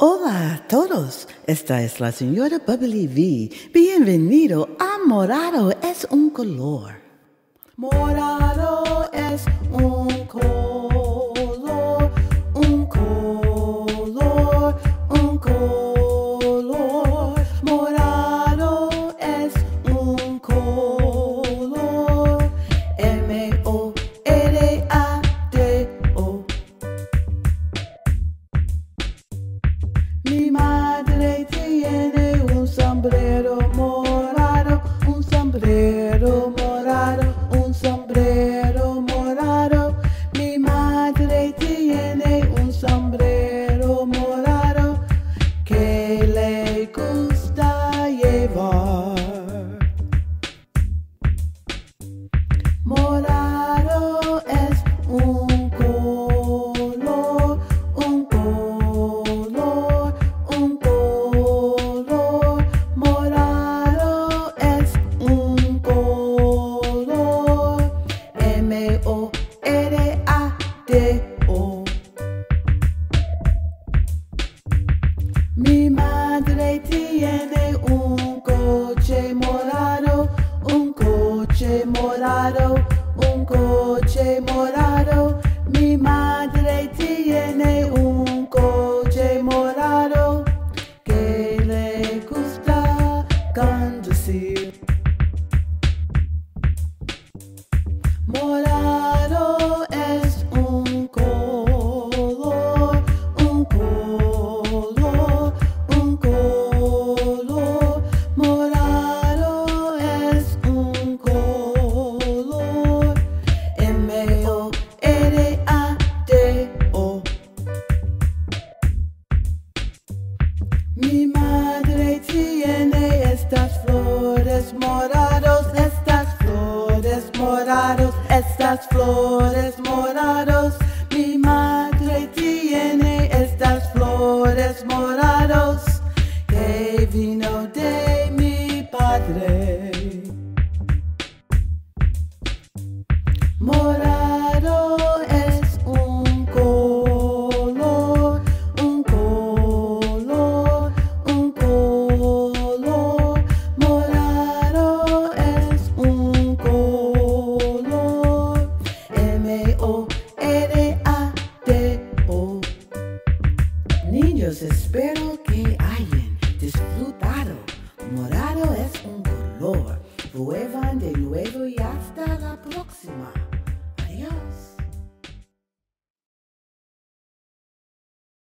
Hola a todos, esta es la señora Bubbly Vee. Bienvenido a Morado es un color. Morado es un color, un color, un color. Morado es un color. M-O-R-A-D-O. Mi madre tiene un sombrero morado, un sombrero morado. Mi madre tiene un sombrero morado que le gusta llevar. Morado es un color, un color. M-O-R-A-D-O. Mi madre tiene un coche morado, un coche morado, un coche morado. Mi madre tiene un coche morado que le gusta conducir. Morado es un color, un color, un color. Morado es un color. M-O-R-A-D-O. Mi madre tiene estas flores morados, estas flores morados, estas flores morados. Mi madre tiene estas flores morados que vino de mi padre. Morado es un color, un color, un color. Morado es un color. M-O-R-A-D-O. Niños, espero que hayan disfrutado. Morado es un color. Vuelvan de nuevo y hasta la próxima. Adiós.